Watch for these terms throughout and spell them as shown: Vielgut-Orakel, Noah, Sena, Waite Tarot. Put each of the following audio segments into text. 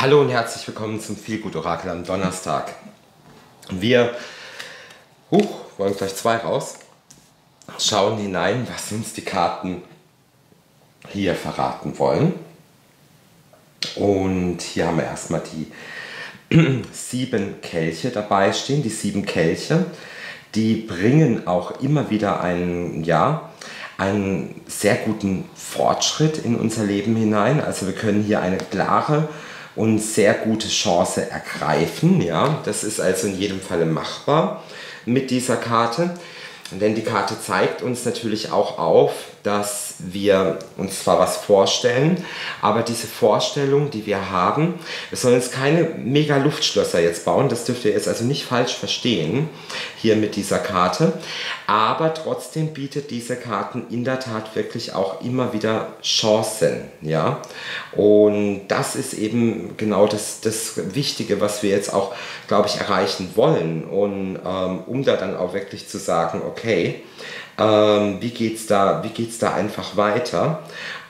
Hallo und herzlich willkommen zum Vielgut-Orakel am Donnerstag. Wir wollen gleich zwei raus, schauen hinein, was uns die Karten hier verraten wollen. Und hier haben wir erstmal die 7 Kelche dabei stehen. Die 7 Kelche, die bringen auch immer wieder einen sehr guten Fortschritt in unser Leben hinein. Also wir können hier eine klare und sehr gute Chance ergreifen. Ja? Das ist also in jedem Falle machbar mit dieser Karte. Denn die Karte zeigt uns natürlich auch auf, dass wir uns zwar was vorstellen, aber diese Vorstellung, die wir haben, wir sollen jetzt keine mega Luftschlösser jetzt bauen, das dürft ihr jetzt also nicht falsch verstehen, hier mit dieser Karte, aber trotzdem bietet diese Karten in der Tat wirklich auch immer wieder Chancen, ja, und das ist eben genau das Wichtige, was wir jetzt auch, glaube ich, erreichen wollen, und um da dann auch wirklich zu sagen, okay, wie geht's da einfach weiter?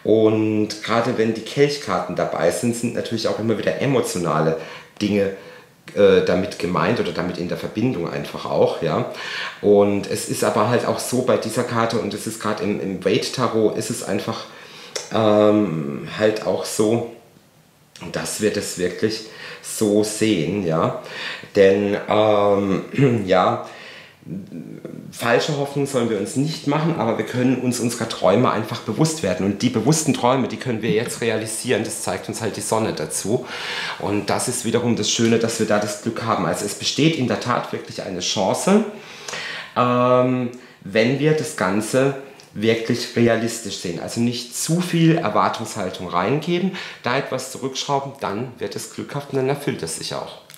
Und gerade wenn die Kelchkarten dabei sind, sind natürlich auch immer wieder emotionale Dinge damit gemeint oder damit in der Verbindung einfach auch, ja. Und es ist aber halt auch so bei dieser Karte, und es ist gerade im Waite Tarot, ist es einfach halt auch so, dass wir das wirklich so sehen, ja. Denn, ja, falsche Hoffnungen sollen wir uns nicht machen, aber wir können uns unserer Träume einfach bewusst werden. Und die bewussten Träume, die können wir jetzt realisieren, das zeigt uns halt die Sonne dazu. Und das ist wiederum das Schöne, dass wir da das Glück haben. Also es besteht in der Tat wirklich eine Chance, wenn wir das Ganze wirklich realistisch sehen. Also nicht zu viel Erwartungshaltung reingeben, da etwas zurückschrauben, dann wird es glückhaft und dann erfüllt es sich auch.